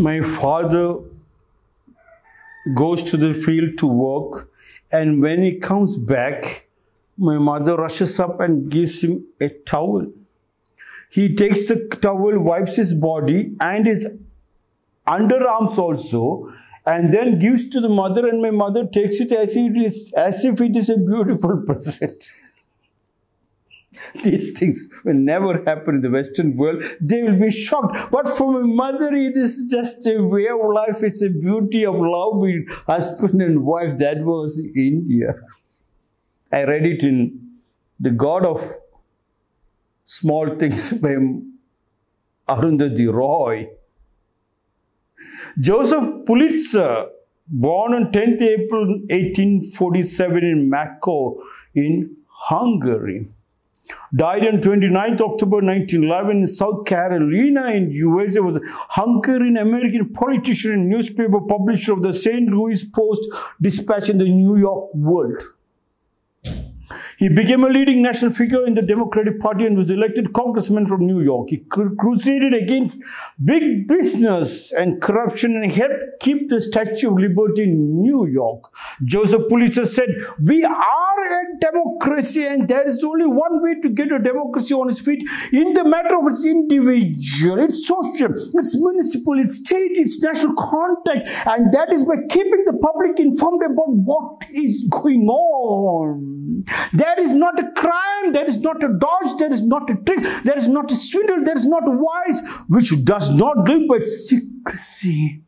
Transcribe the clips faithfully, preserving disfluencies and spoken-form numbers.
my father goes to the field to work, and when he comes back, my mother rushes up and gives him a towel. He takes the towel, wipes his body and his underarms also, and then gives to the mother, and my mother takes it as if it is, as if it is a beautiful present. These things will never happen in the Western world. They will be shocked. But for my mother, it is just a way of life. It's a beauty of love between husband and wife. That was India. I read it in The God of Small Things by Arundhati Roy. Joseph Pulitzer, born on tenth April eighteen forty-seven in Mako in Hungary, died on twenty-ninth October nineteen eleven in South Carolina in U S A, was a Hungarian-American politician and newspaper publisher of the Saint Louis Post-Dispatch and the New York World. He became a leading national figure in the Democratic Party and was elected congressman from New York. He cru crusaded against big business and corruption and helped keep the Statue of Liberty in New York. Joseph Pulitzer said, "We are a democracy, and there is only one way to get a democracy on its feet. In the matter of its individual, its social, its municipal, its state, its national contact, and that is by keeping the public informed about what is going on. There is not a crime, there is not a dodge, there is not a trick, there is not a swindle, there is not a vice which does not live but secrecy.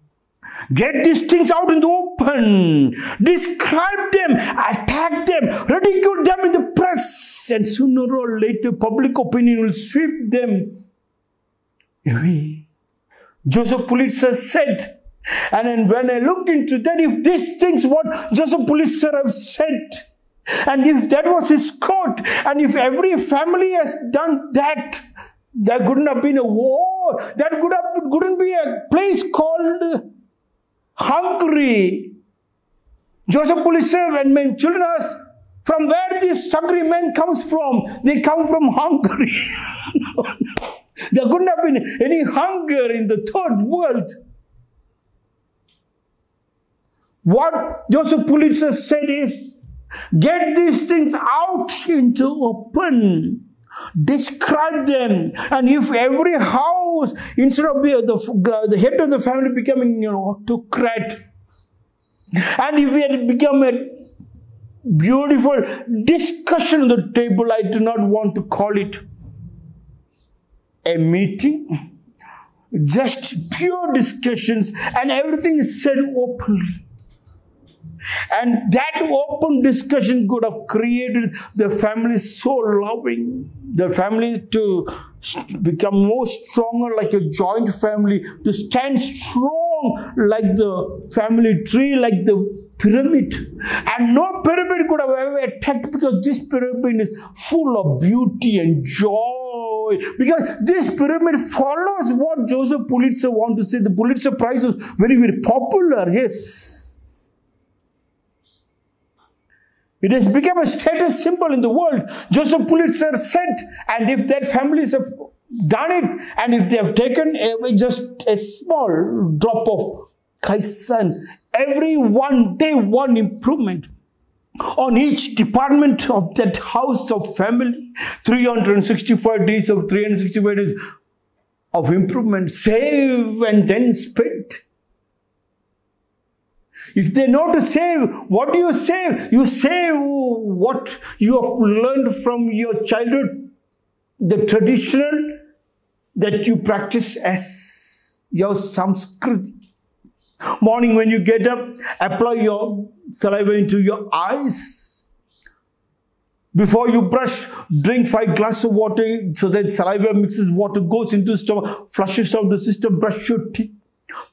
Get these things out in the open, describe them, attack them, ridicule them in the press, and sooner or later public opinion will sweep them away." Joseph Pulitzer said, and then when I looked into that, if these things what Joseph Pulitzer have said, and if that was his quote, and if every family has done that, there couldn't have been a war. That could have, couldn't be a place called Hungary. Joseph Pulitzer, when my children ask, from where these hungry men comes from? They come from Hungary. No, no. There couldn't have been any hunger in the third world. What Joseph Pulitzer said is, get these things out into open, describe them, and if every house, instead of the, the head of the family becoming, you know, autocrat, and if we had become a beautiful discussion on the table, I do not want to call it a meeting, just pure discussions, and everything is said openly. And that open discussion could have created the family so loving, the family to become more stronger like a joint family, to stand strong like the family tree, like the pyramid. And no pyramid could have ever attacked, because this pyramid is full of beauty and joy. Because this pyramid follows what Joseph Pulitzer wanted to say. The Pulitzer Prize was very, very popular, yes. It has become a status symbol in the world. Joseph Pulitzer said, and if that families have done it, and if they have taken away just a small drop of Kaizen, every one day, one improvement on each department of that house of family, three hundred sixty-five days of three hundred sixty-five days of improvement, save and then spend. If they know to save, what do you save? You save what you have learned from your childhood, the traditional that you practice as your Sanskriti. Morning when you get up, apply your saliva into your eyes. Before you brush, drink five glasses of water so that saliva mixes, water goes into the stomach, flushes out the system, brush your teeth.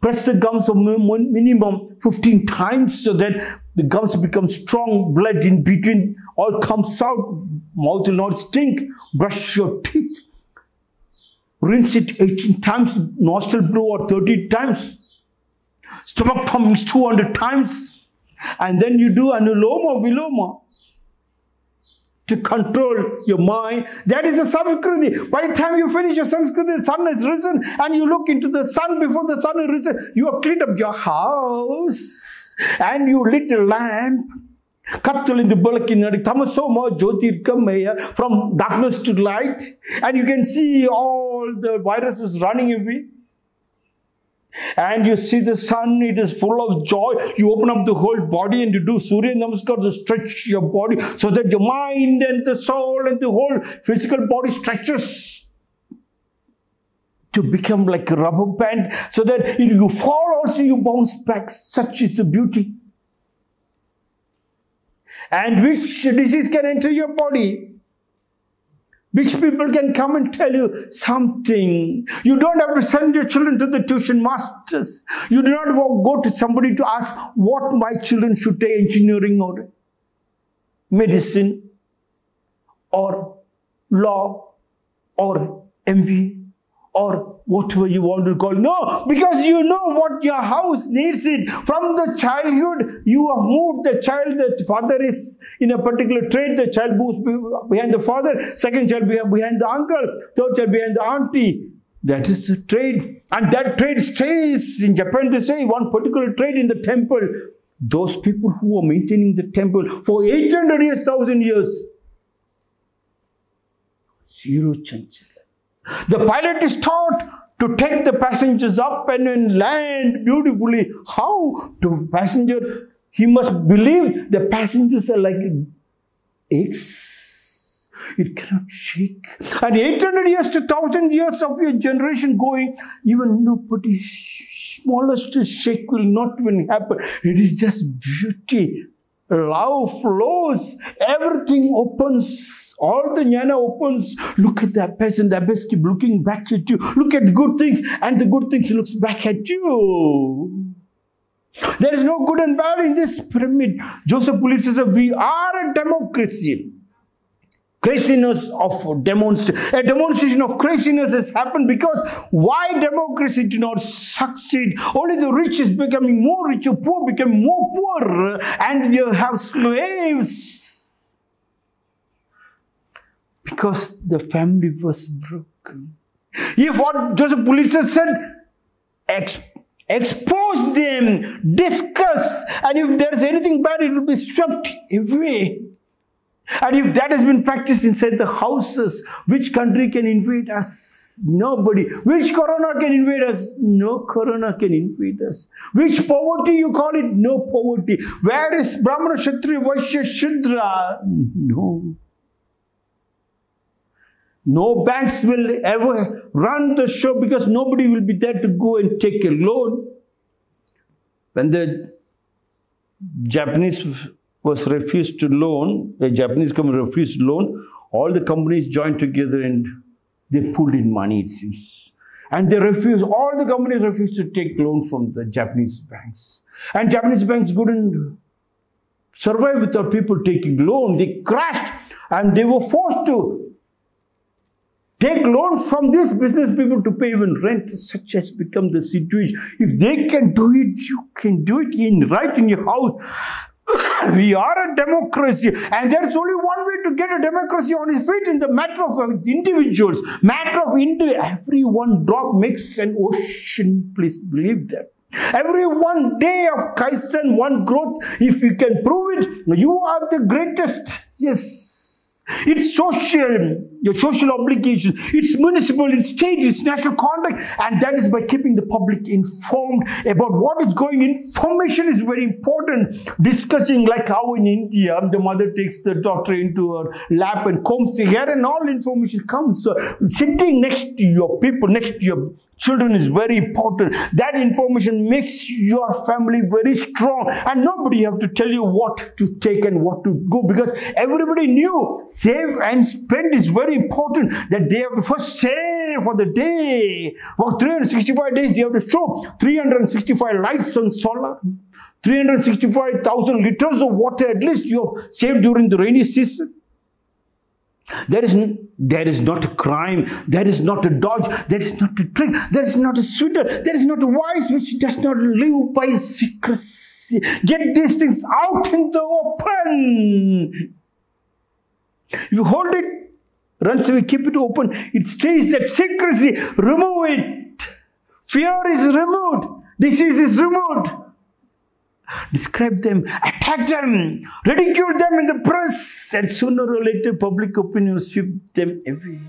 Press the gums of minimum fifteen times so that the gums become strong, blood in between all comes out, mouth will not stink. Brush your teeth. Rinse it eighteen times, nostril blow or thirty times. Stomach pumping two hundred times. And then you do anuloma viloma. to control your mind. That is the Sanskriti. By the time you finish your Sanskriti, the sun has risen, and you look into the sun before the sun has risen. You have cleaned up your house and you lit a lamp. From darkness to light, and you can see all the viruses running away. And you see the sun, it is full of joy. You open up the whole body and you do Surya Namaskar to stretch your body so that your mind and the soul and the whole physical body stretches to become like a rubber band, so that if you fall also you bounce back. Such is the beauty. And which disease can enter your body? Which people can come and tell you something? You don't have to send your children to the tuition masters. You do not go to somebody to ask what my children should take, engineering or medicine or law or M B A or whatever you want to call. No, because you know what your house needs it. From the childhood, you have moved the child. The father is in a particular trade. The child moves behind the father. Second child behind the uncle. Third child behind the auntie. That is the trade. And that trade stays. In Japan, they say one particular trade in the temple. Those people who are maintaining the temple for eight hundred years, one thousand years. Zero change. The pilot is taught to take the passengers up and, and land beautifully. How? The passenger, he must believe the passengers are like eggs. It cannot shake. And eight hundred years to one thousand years of your generation going, even nobody, smallest shake will not even happen. It is just beauty. Love flows, everything opens, all the jnana opens. Look at the abyss, and the abyss keep looking back at you. Look at good things, and the good things looks back at you. There is no good and bad in this pyramid. Joseph Pulitzer says, we are a democracy. Craziness of demonstration. A demonstration of craziness has happened because why democracy did not succeed? Only the rich is becoming more rich, or poor become more poor, and you have slaves. Because the family was broken. If what Joseph Pulitzer said, exp expose them, discuss, and if there is anything bad, it will be swept away. And if that has been practiced inside the houses, which country can invade us? Nobody. Which corona can invade us? No corona can invade us. Which poverty you call it? No poverty. Where is Brahmana, Kshatriya, Vaishya, Shudra? No. No banks will ever run the show because nobody will be there to go and take a loan. When the Japanese was refused to loan, the Japanese company refused loan, all the companies joined together and they pulled in money, it seems. And they refused, all the companies refused to take loan from the Japanese banks. And Japanese banks couldn't survive without people taking loan. They crashed and they were forced to take loan from these business people to pay even rent. Such has become the situation. If they can do it, you can do it in right in your house. We are a democracy, and there is only one way to get a democracy on its feet in the matter of individuals. Matter of individuals, every one drop makes an ocean, please believe that. Every one day of Kaizen, one growth, if you can prove it, you are the greatest. Yes, it's social, your social obligation, it's municipal, it's state, it's national conduct, and that is by keeping the public informed about what is going. Information is very important. Discussing like how in India, the mother takes the daughter into her lap and combs the hair and all information comes. So sitting next to your people, next to your children is very important. That information makes your family very strong, and nobody have to tell you what to take and what to go, because everybody knew save and spend is very important, that they have to first save for the day. For three hundred sixty-five days, they have to show three hundred sixty-five lights on solar, three hundred sixty-five thousand liters of water at least you have saved during the rainy season. There is, there is not a crime, there is not a dodge, there is not a trick, there is not a swindle, there is not a vice which does not live by secrecy. Get these things out in the open. If you hold it, runs away, keep it open, it stays that secrecy. Remove it. Fear is removed. Disease is removed. Describe them, attack them, ridicule them in the press, and sooner or later public opinion sweeps them away.